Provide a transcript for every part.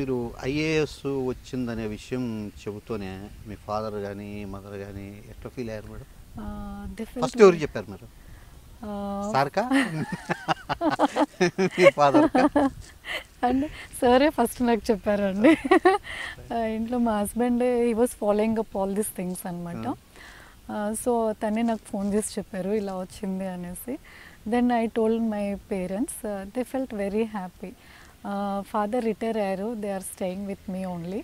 మీరు ఐఏఎస్ వచ్చిందనే విషయం చెబుతూనే మీ ఫాదర్ గాని మదర్ గాని ఎట్లా ఫీల్ అయ్యారు మేడం? ఫస్ట్ ఎవరు చెప్పారు మేడం? సార్కా మీ ఫాదర్ అండ్ సరే ఫస్ట్ నాకు చెప్పారండి. ఇంట్లో మా husband he was following up all these things అన్నమాట. సో తనే నాకు ఫోన్ చేసి చెప్పారు ఇలా వచ్చింది అనేసి. Then I told my parents, they felt very happy. Father retired ayyaru, they are staying with me only.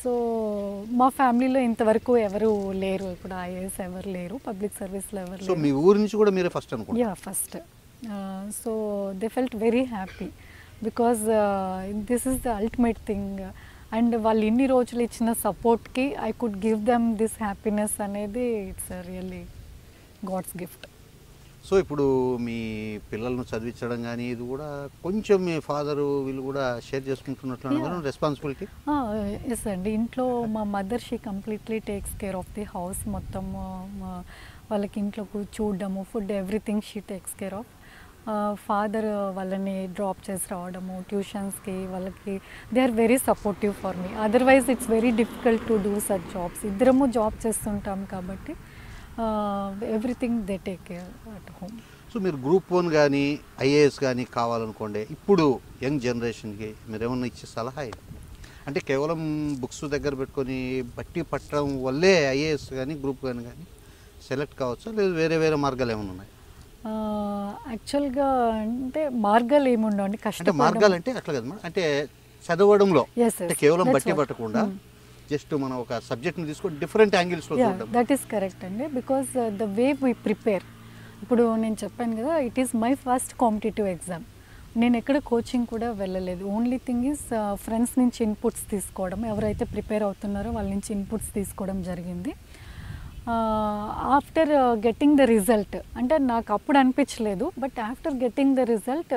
So మా ఫ్యామిలీలో ఇంతవరకు ఎవరు లేరు, ఇప్పుడు ఐఏఎస్ ఎవరు లేరు, పబ్లిక్ సర్వీస్ లో ఎవరు లేరు. సో మీ ఊరు నుంచి కూడా మీరే ఫస్ట్ అనుకుంటా? Yeah first. So they felt very happy because this is the ultimate thing. And వాళ్ళు ఇన్ని రోజులు ఇచ్చిన సపోర్ట్కి I could give them this happiness అనేది it's really God's gift. So ఇప్పుడు మీ పిల్లలను చదివించడం కానీ ఇది కూడా కొంచెం మీ ఫాదర్ వీళ్ళు కూడా షేర్ చేసుకుంటున్నట్లు రెస్పాన్సిబిలిటీ? ఎస్ అండి. ఇంట్లో మా mother she completely takes care of the house. మొత్తం వాళ్ళకి ఇంట్లో చూడడము, food, everything she takes care of. Father వాళ్ళని డ్రాప్ చేసి రావడము, ట్యూషన్స్కి వాళ్ళకి, they are very supportive for me. Otherwise it's very difficult to do such jobs. ఇద్దరము జాబ్ చేస్తుంటాం కాబట్టి everything they take care at home. So మీరు గ్రూప్ వన్ కానీ ఐఏఎస్ కానీ కావాలనుకోండి, ఇప్పుడు యంగ్ జనరేషన్కి మీరు ఏమన్నా ఇచ్చే సలహా ఏంటి? అంటే కేవలం బుక్స్ దగ్గర పెట్టుకొని బట్టి పట్టడం వల్లే ఐఏఎస్ కానీ గ్రూప్ వన్ కానీ సెలెక్ట్ కావచ్చా, లేదు వేరే వేరే మార్గాలు ఏమైనా ఉన్నాయి? యాక్చువల్గా అంటే మార్గాలు ఏమి ఉండవండి. కష్టం మార్గాలు అంటే అట్లా కదా మేడం, అంటే చదవడంలో కేవలం బట్టి పట్టకుండా జస్ట్ మనం ఒక సబ్జెక్ట్ ని తీసుకొని డిఫరెంట్ యాంగిల్స్ లో చూడడం. దట్ ఈస్ కరెక్ట్ అండి, because the way we prepare. ఇప్పుడు నేను చెప్పాను కదా, it is my first competitive exam. నేను ఎక్కడ కోచింగ్ కూడా వెళ్ళలేదు. ఓన్లీ థింగ్ ఈస్ ఫ్రెండ్స్ నుంచి ఇన్పుట్స్ తీసుకోవడం, ఎవరైతే ప్రిపేర్ అవుతున్నారో వాళ్ళ నుంచి ఇన్పుట్స్ తీసుకోవడం జరిగింది. ఆఫ్టర్ గెట్టింగ్ ద రిజల్ట్, అంటే నాకు అప్పుడు అనిపించలేదు, but after getting the result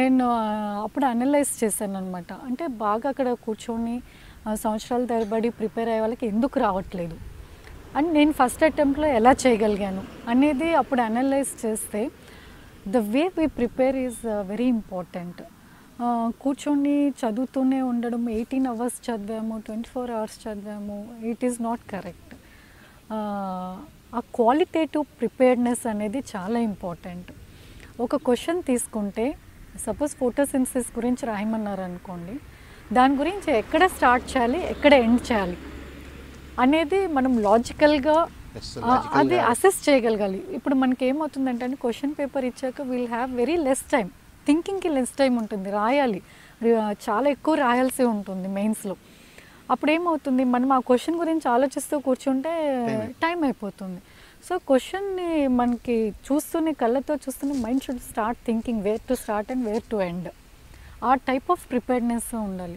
నేను అప్పుడు అనలైజ్ చేశాను అనమాట. అంటే బాగా అక్కడ కూర్చొని సంవత్సరాల తరబడి ప్రిపేర్ అయ్యే వాళ్ళకి ఎందుకు రావట్లేదు, అండ్ నేను ఫస్ట్ అటెంప్ట్లో ఎలా చేయగలిగాను అనేది అప్పుడు అనలైజ్ చేస్తే the way we prepare is very important. కూర్చొని చదువుతూనే ఉండడం, 18 hours చదివాము, 24 hours చదివాము, ఇట్ ఈస్ నాట్ కరెక్ట్. ఆ క్వాలిటేటివ్ ప్రిపేర్డ్నెస్ అనేది చాలా ఇంపార్టెంట్. ఒక క్వశ్చన్ తీసుకుంటే, సపోజ్ ఫోటోసింథసిస్ గురించి రాయమన్నారు అనుకోండి, దాని గురించి ఎక్కడ స్టార్ట్ చేయాలి, ఎక్కడ ఎండ్ చేయాలి అనేది మనం లాజికల్గా అది అసెస్ చేయగలగాలి. ఇప్పుడు మనకి ఏమవుతుందంటే అండి, క్వశ్చన్ పేపర్ ఇచ్చాక we'll have very less time, థింకింగ్కి లెస్ టైం ఉంటుంది, రాయాలి, చాలా ఎక్కువ రాయాల్సి ఉంటుంది మెయిన్స్లో. అప్పుడు ఏమవుతుంది, మనం ఆ క్వశ్చన్ గురించి ఆలోచిస్తూ కూర్చుంటే టైం అయిపోతుంది. సో క్వశ్చన్ని మనకి చూస్తూనే, కళ్ళతో చూస్తూనే mind should start thinking where to start and where to end. ఆ టైప్ ఆఫ్ ప్రిపేర్డ్నెస్ ఉండాలి.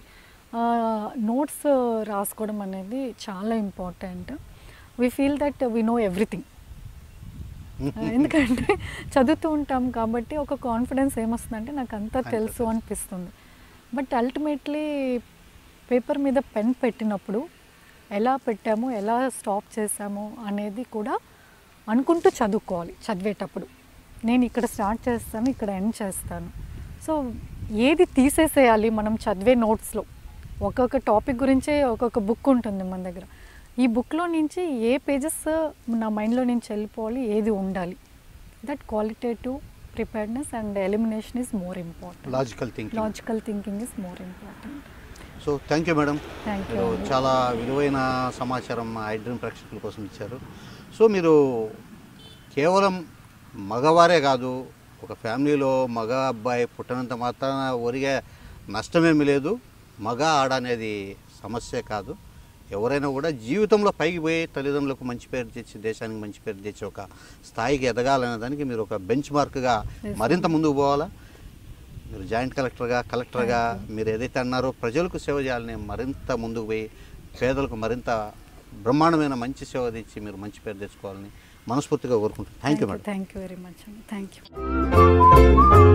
నోట్స్ రాసుకోవడం అనేది చాలా important. We feel that we know everything, ఎందుకంటే చదువుతూ ఉంటాం కాబట్టి ఒక కాన్ఫిడెన్స్ ఏమొస్తుందంటే నాకు అంతా తెలుసు అనిపిస్తుంది. బట్ అల్టిమేట్లీ పేపర్ మీద పెన్ పెట్టినప్పుడు ఎలా పెట్టాము, ఎలా స్టాప్ చేసాము అనేది కూడా అనుకుంటూ చదువుకోవాలి. చదివేటప్పుడు నేను ఇక్కడ స్టార్ట్ చేస్తాను, ఇక్కడ ఎండ్ చేస్తాను, సో ఏది తీసేసేయాలి మనం చదివే నోట్స్లో. ఒక్కొక్క టాపిక్ గురించే ఒక్కొక్క బుక్ ఉంటుంది మన దగ్గర, ఈ బుక్లో నుంచి ఏ పేజెస్ నా మైండ్లో నుంచి వెళ్ళిపోవాలి, ఏది ఉండాలి. That qualitative preparedness and elimination is more important. Logical thinking is more important. So thank you madam, మీరు చాలా విలువైన సమాచారం ఐ డ్రీమ్ ప్రేక్షకుల కోసం ఇచ్చారు. సో మీరు కేవలం మగవారే కాదు, ఒక ఫ్యామిలీలో మగ అబ్బాయి పుట్టినంత మాత్రాన ఒరిగే నష్టమేమీ లేదు. మగ ఆడ అనేది సమస్య కాదు. ఎవరైనా కూడా జీవితంలో పైకి పోయి తల్లిదండ్రులకు మంచి పేరు తెచ్చి, దేశానికి మంచి పేరు తెచ్చి ఒక స్థాయికి ఎదగాలనే దానికి మీరు ఒక బెంచ్ మార్క్గా మరింత ముందుకు పోవాలా. మీరు జాయింట్ కలెక్టర్గా, కలెక్టర్గా మీరు ఏదైతే అన్నారో ప్రజలకు సేవ చేయాలని మరింత ముందుకు పోయి పేదలకు మరింత బ్రహ్మాండమైన మంచి సేవ తెచ్చి మీరు మంచి పేరు తెచ్చుకోవాలని మనస్ఫూర్తిగా కోరుకుంటున్నాను. Thank you madam. Thank you very much అండి. Thank you.